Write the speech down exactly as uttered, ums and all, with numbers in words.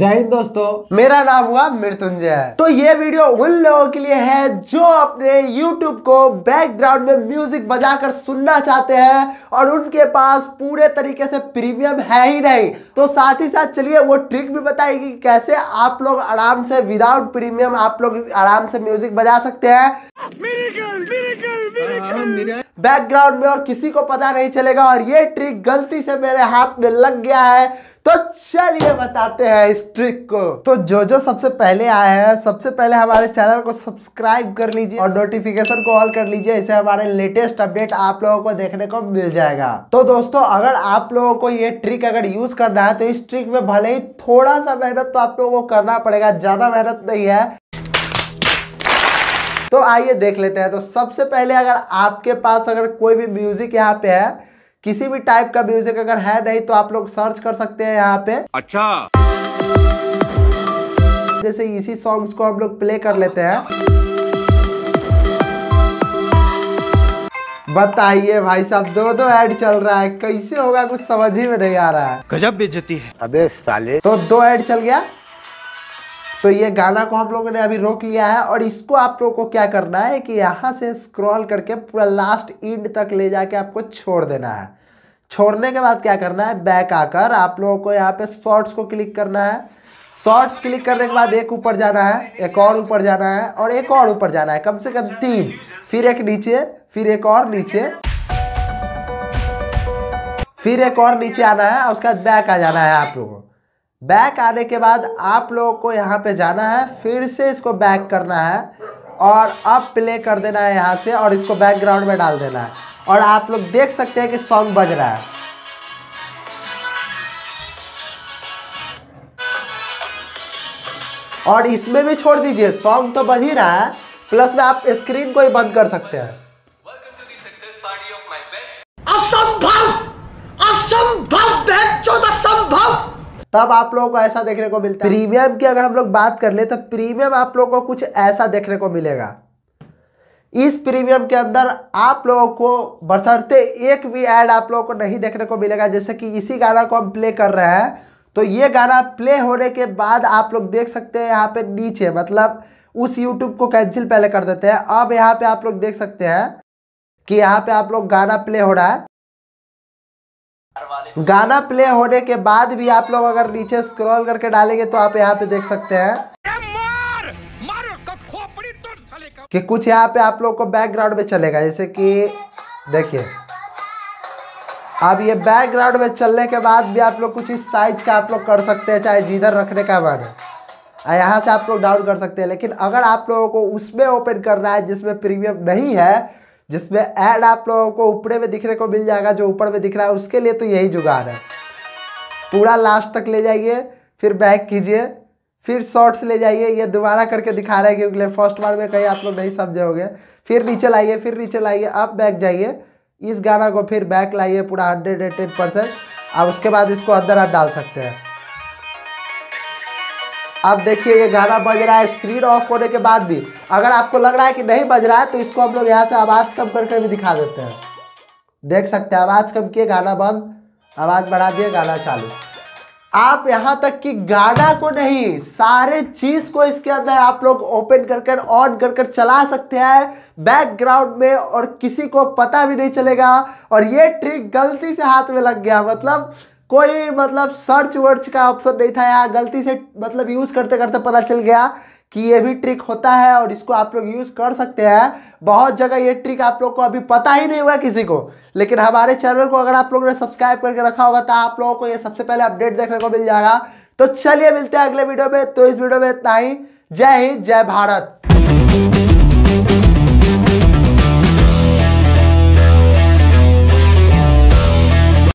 जय हिंद दोस्तों, मेरा नाम हुआ मृत्युंजय। तो ये वीडियो उन लोगों के लिए है जो अपने YouTube को बैकग्राउंड में म्यूजिक बजाकर सुनना चाहते हैं और उनके पास पूरे तरीके से प्रीमियम है ही नहीं। तो साथ ही साथ चलिए वो ट्रिक भी बताएगी कि कैसे आप लोग आराम से विदाउट प्रीमियम आप लोग आराम से म्यूजिक बजा सकते हैं बैकग्राउंड में और किसी को पता नहीं चलेगा। और ये ट्रिक गलती से मेरे हाथ में लग गया है, तो चलिए बताते हैं इस ट्रिक को। तो जो जो सबसे पहले आए हैं, सबसे पहले हमारे चैनल को सब्सक्राइब कर लीजिए और नोटिफिकेशन को ऑल कर लीजिए। इससे हमारे लेटेस्ट अपडेट आप लोगों को देखने को मिल जाएगा। तो दोस्तों, अगर आप लोगों को ये ट्रिक अगर यूज करना है तो इस ट्रिक में भले ही थोड़ा सा मेहनत तो आप लोगों को करना पड़ेगा, ज्यादा मेहनत नहीं है। तो आइए देख लेते हैं। तो सबसे पहले अगर आपके पास अगर कोई भी म्यूजिक यहाँ पे है, किसी भी टाइप का म्यूजिक अगर है नहीं, तो आप लोग सर्च कर सकते हैं यहाँ पे। अच्छा, जैसे इसी सॉन्ग्स को हम लोग प्ले कर लेते हैं। बताइए भाई साहब, दो दो ऐड चल रहा है, कैसे होगा कुछ समझ ही में नहीं आ रहा है। गजब बेइज्जती है। अबे साले, तो दो ऐड चल गया। तो ये गाना को हम लोगों ने अभी रोक लिया है और इसको आप लोगों को क्या करना है कि यहाँ से स्क्रॉल करके पूरा लास्ट एंड तक ले जाके आपको छोड़ देना है। छोड़ने के बाद क्या करना है, बैक आकर आप लोगों को यहाँ पे शॉर्ट्स को क्लिक करना है। शॉर्ट्स क्लिक करने के बाद एक ऊपर जाना है, एक और ऊपर जाना है और एक और ऊपर जाना है, कम से कम तीन, फिर एक नीचे, फिर एक और नीचे, फिर एक और नीचे आना है और उसके बाद बैक आ जाना है। आप लोगों को बैक आने के बाद आप लोगों को यहाँ पे जाना है, फिर से इसको बैक करना है और अब प्ले कर देना है यहाँ से और इसको बैकग्राउंड में डाल देना है। और आप लोग देख सकते हैं कि सॉन्ग बज रहा है। और इसमें भी छोड़ दीजिए, सॉन्ग तो बज ही रहा है, प्लस में आप स्क्रीन को ही बंद कर सकते हैं। असंभव, असंभव, असंभव। तब आप लोगों को ऐसा देखने को मिलता है। प्रीमियम की अगर हम लोग बात कर ले तो प्रीमियम आप लोगों को कुछ ऐसा देखने को मिलेगा। इस प्रीमियम के अंदर आप लोगों को बशर्ते एक भी ऐड आप लोगों को नहीं देखने को मिलेगा। जैसे कि इसी गाना को हम प्ले कर रहे हैं, तो ये गाना प्ले होने के बाद आप लोग देख सकते हैं यहाँ पे नीचे, मतलब उस यूट्यूब को कैंसिल पहले कर देते हैं। अब यहाँ पे आप लोग देख सकते हैं कि यहाँ पे आप लोग गाना प्ले हो रहा है। गाना प्ले होने के बाद भी आप लोग अगर नीचे स्क्रॉल करके डालेंगे तो आप यहाँ पे देख सकते हैं मार, मार कि कुछ यहाँ पे आप लोग को बैकग्राउंड में चलेगा। जैसे कि देखिए, अब ये बैकग्राउंड में चलने के बाद भी आप लोग कुछ इस साइज का आप लोग कर सकते हैं, चाहे जिधर रखने का मन है यहाँ से आप लोग डाउन कर सकते हैं। लेकिन अगर आप लोगों को उसमें ओपन करना है जिसमें प्रीमियम नहीं है, जिसमें ऐड आप लोगों को ऊपर में दिखने को मिल जाएगा, जो ऊपर में दिख रहा है, उसके लिए तो यही जुगाड़ है। पूरा लास्ट तक ले जाइए, फिर बैक कीजिए, फिर शॉर्ट्स ले जाइए। ये दोबारा करके दिखा रहा है क्योंकि फर्स्ट बार में कहीं आप लोग नहीं समझे होंगे। फिर नीचे लाइए, फिर नीचे लाइए, आप बैक जाइए, इस गाना को फिर बैक लाइए पूरा हंड्रेड एंड टेन परसेंट। अब उसके बाद इसको अंदर आप डाल सकते हैं। आप देखिए ये गाना बज रहा है स्क्रीन ऑफ होने के बाद भी। अगर आपको लग रहा है कि नहीं बज रहा है तो इसको हम लोग यहाँ से आवाज़ कम करके भी दिखा देते हैं। देख सकते हैं, आवाज़ कम किए, गाना बंद, आवाज़ बढ़ा दिए, गाना चालू। आप यहाँ तक कि गाना को नहीं, सारे चीज़ को इसके अंदर आप लोग ओपन कर कर ऑन कर कर चला सकते हैं बैकग्राउंड में और किसी को पता भी नहीं चलेगा। और ये ट्रिक गलती से हाथ में लग गया, मतलब कोई मतलब सर्च वर्च का ऑप्शन नहीं था यहाँ, गलती से मतलब यूज़ करते करते पता चल गया कि ये भी ट्रिक होता है और इसको आप लोग यूज़ कर सकते हैं। बहुत जगह ये ट्रिक आप लोग को अभी पता ही नहीं हुआ किसी को, लेकिन हमारे चैनल को अगर आप लोगों ने सब्सक्राइब करके रखा होगा तो आप लोगों को ये सबसे पहले अपडेट देखने को मिल जाएगा। तो चलिए मिलते हैं अगले वीडियो में। तो इस वीडियो में इतना ही। जय हिंद, जय भारत।